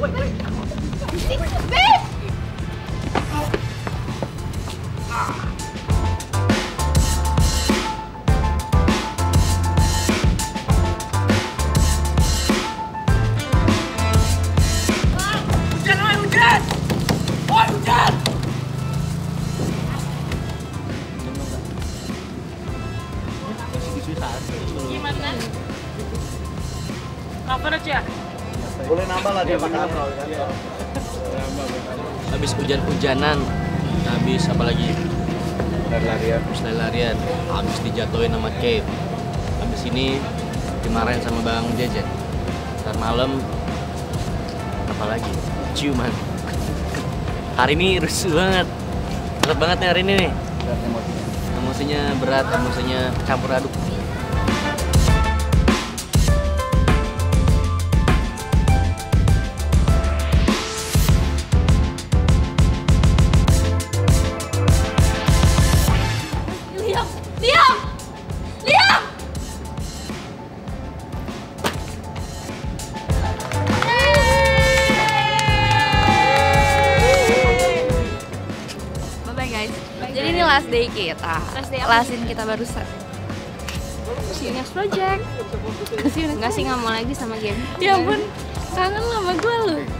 Wait. You think it's a fish? Gimana? Cover aja? Boleh nambah lah dia pakai apa? Habis hujan-hujanan, habis apa lagi? Lari-larian. Habis dijatuhin sama Cape. Habis ini dimarahin sama Bang Jez. Ntar malam apa lagi? Ciuman. Hari ini rusuh banget. Berat banget nih hari ini nih. Emosinya berat, emosinya campur aduk. Liam! Bye-bye guys. Jadi ini last day kita. Lastin kita baru set. See you next project. Enggak sih, nggak mau lagi sama game. Ya ampun, kangen sama gue lu.